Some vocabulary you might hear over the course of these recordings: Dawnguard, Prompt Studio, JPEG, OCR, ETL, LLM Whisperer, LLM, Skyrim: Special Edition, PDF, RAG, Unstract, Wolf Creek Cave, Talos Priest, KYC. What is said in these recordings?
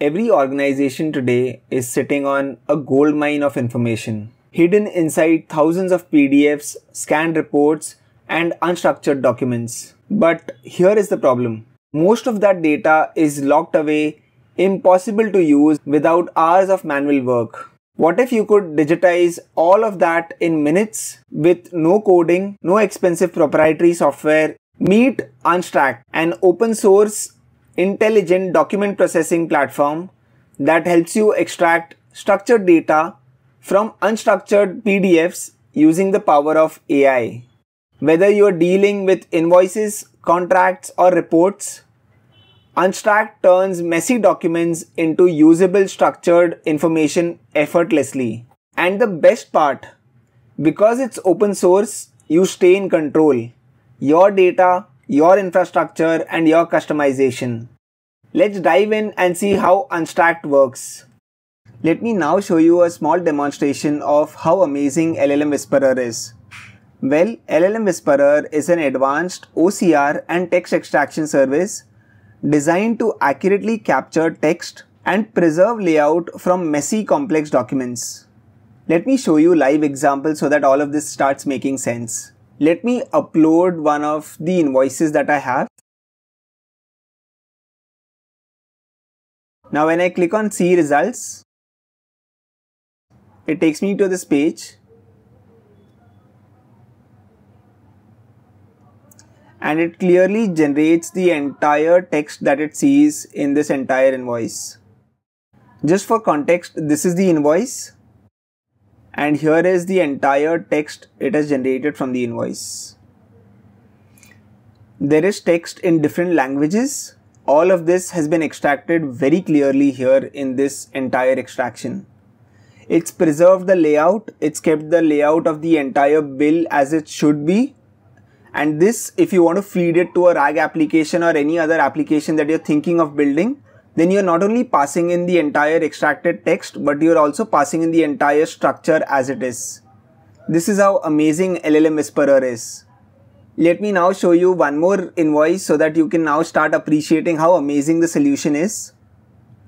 Every organization today is sitting on a goldmine of information, hidden inside thousands of PDFs, scanned reports, and unstructured documents. But here is the problem. Most of that data is locked away, impossible to use without hours of manual work. What if you could digitize all of that in minutes with no coding, no expensive proprietary software? Meet Unstract, an open source, intelligent document processing platform that helps you extract structured data from unstructured PDFs using the power of AI. Whether you are dealing with invoices, contracts, or reports, Unstract turns messy documents into usable structured information effortlessly. And the best part, because it's open source, you stay in control. Your data, your infrastructure, and your customization. Let's dive in and see how Unstract works. Let me now show you a small demonstration of how amazing LLM Whisperer is. Well, LLM Whisperer is an advanced OCR and text extraction service designed to accurately capture text and preserve layout from messy, complex documents. Let me show you live examples so that all of this starts making sense. Let me upload one of the invoices that I have. Now when I click on see results, it takes me to this page. And it clearly generates the entire text that it sees in this entire invoice. Just for context, this is the invoice. And here is the entire text it has generated from the invoice. There is text in different languages. All of this has been extracted very clearly here in this entire extraction. It's preserved the layout. It's kept the layout of the entire bill as it should be. And this, if you want to feed it to a RAG application or any other application that you're thinking of building, then you're not only passing in the entire extracted text, but you're also passing in the entire structure as it is. This is how amazing LLM Whisperer is. Let me now show you one more invoice so that you can now start appreciating how amazing the solution is.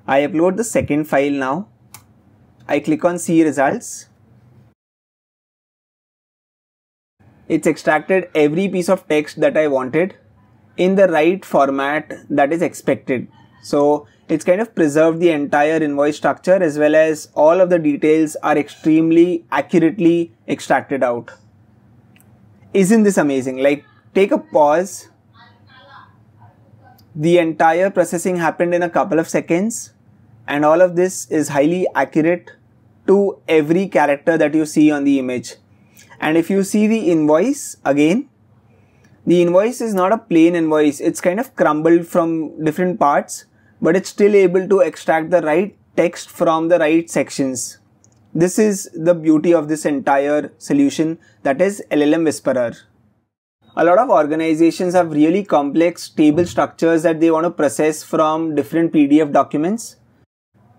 I upload the second file now. I click on see results. It's extracted every piece of text that I wanted in the right format that is expected. So it's kind of preserved the entire invoice structure, as well as all of the details are extremely accurately extracted out. Isn't this amazing? Like, take a pause. The entire processing happened in a couple of seconds, and all of this is highly accurate to every character that you see on the image. And if you see the invoice again, the invoice is not a plain invoice. It's kind of crumbled from different parts, but it's still able to extract the right text from the right sections. This is the beauty of this entire solution, that is LLM Whisperer. A lot of organizations have really complex table structures that they want to process from different PDF documents.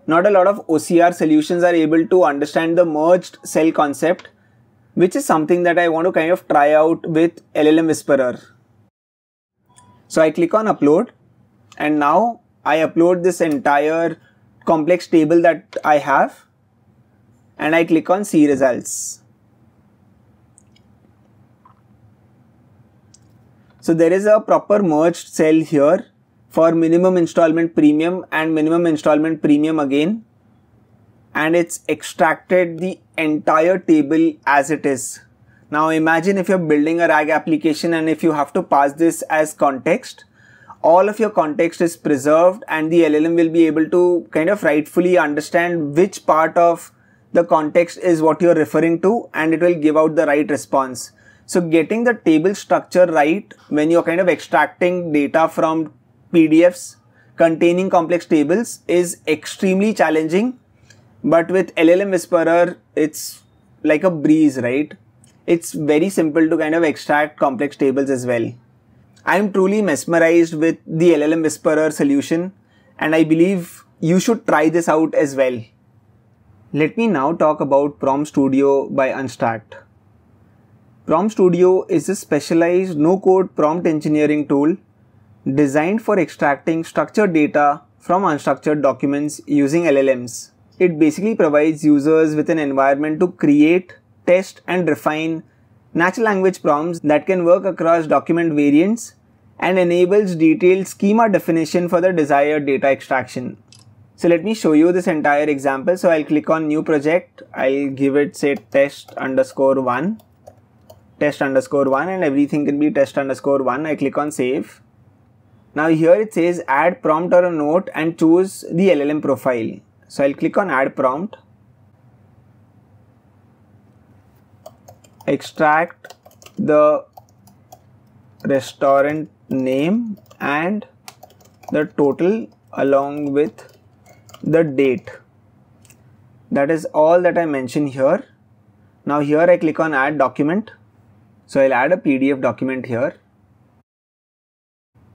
Not a lot of OCR solutions are able to understand the merged cell concept, which is something that I want to kind of try out with LLM Whisperer. So I click on upload, and now I upload this entire complex table that I have, and I click on see results. So there is a proper merged cell here for minimum installment premium and minimum installment premium again. And it's extracted the entire table as it is. Now imagine if you're building a RAG application and if you have to pass this as context, all of your context is preserved and the LLM will be able to kind of rightfully understand which part of the context is what you're referring to, and it will give out the right response. So getting the table structure right when you're kind of extracting data from PDFs containing complex tables is extremely challenging. But with LLM Whisperer, it's like a breeze, right? It's very simple to kind of extract complex tables as well. I'm truly mesmerized with the LLM Whisperer solution, and I believe you should try this out as well. Let me now talk about Prompt Studio by Unstract. Prompt Studio is a specialized no-code prompt engineering tool designed for extracting structured data from unstructured documents using LLMs. It basically provides users with an environment to create, test, and refine natural language prompts that can work across document variants and enables detailed schema definition for the desired data extraction. So let me show you this entire example. So I'll click on new project. I'll give it say test_1 and everything can be test_1. I click on save. Now here it says add prompt or a note and choose the LLM profile. So I'll click on add prompt. Extract the restaurant name and the total along with the date. That is all that I mentioned here. Now here I click on add document. So I'll add a PDF document here.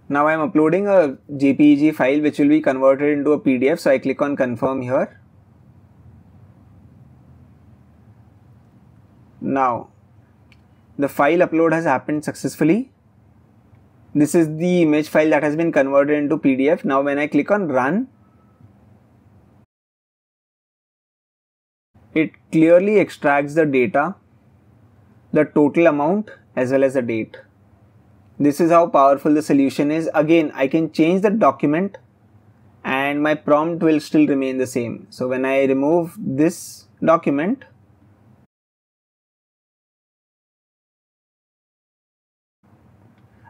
Now I'm uploading a JPEG file which will be converted into a PDF. So I click on confirm here. Now the file upload has happened successfully. This is the image file that has been converted into PDF. Now when I click on run, it clearly extracts the data, the total amount as well as the date. This is how powerful the solution is. Again, I can change the document and my prompt will still remain the same. So when I remove this document,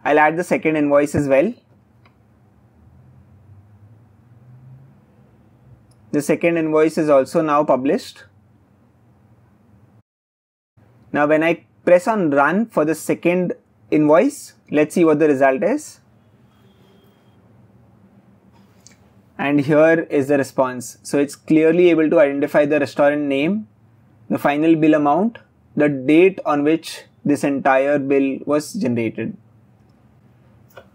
I'll add the second invoice as well. The second invoice is also now published. Now when I press on run for the second invoice, let's see what the result is. And here is the response. So it's clearly able to identify the restaurant name, the final bill amount, the date on which this entire bill was generated.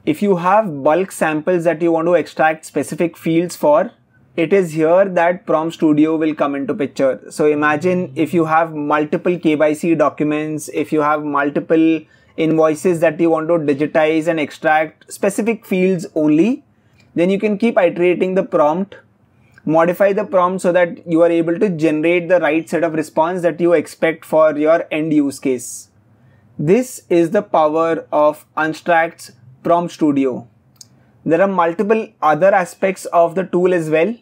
If you have bulk samples that you want to extract specific fields for, it is here that Prompt Studio will come into picture. So imagine if you have multiple KYC documents, if you have multiple invoices that you want to digitize and extract specific fields only, then you can keep iterating the prompt, modify the prompt so that you are able to generate the right set of response that you expect for your end use case. This is the power of Unstract's Prompt Studio. There are multiple other aspects of the tool as well,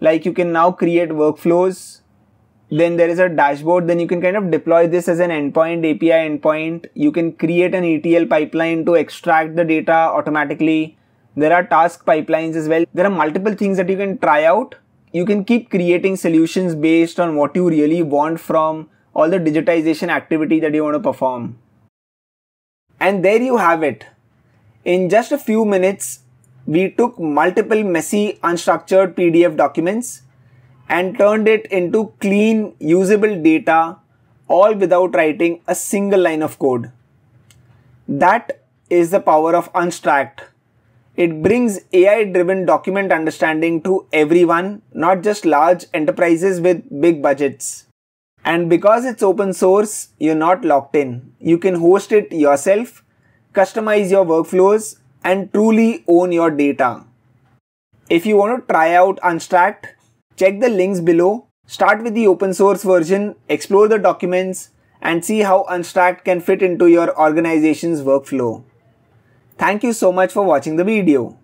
like you can now create workflows, then there is a dashboard, then you can kind of deploy this as an endpoint, API endpoint. You can create an ETL pipeline to extract the data automatically. There are task pipelines as well. There are multiple things that you can try out. You can keep creating solutions based on what you really want from all the digitization activity that you want to perform. And there you have it. In just a few minutes, we took multiple messy, unstructured PDF documents and turned it into clean, usable data, all without writing a single line of code. That is the power of Unstract. It brings AI-driven document understanding to everyone, not just large enterprises with big budgets. And because it's open source, you're not locked in. You can host it yourself, customize your workflows, and truly own your data. If you want to try out Unstract, check the links below, start with the open source version, explore the documents, and see how Unstract can fit into your organization's workflow. Thank you so much for watching the video.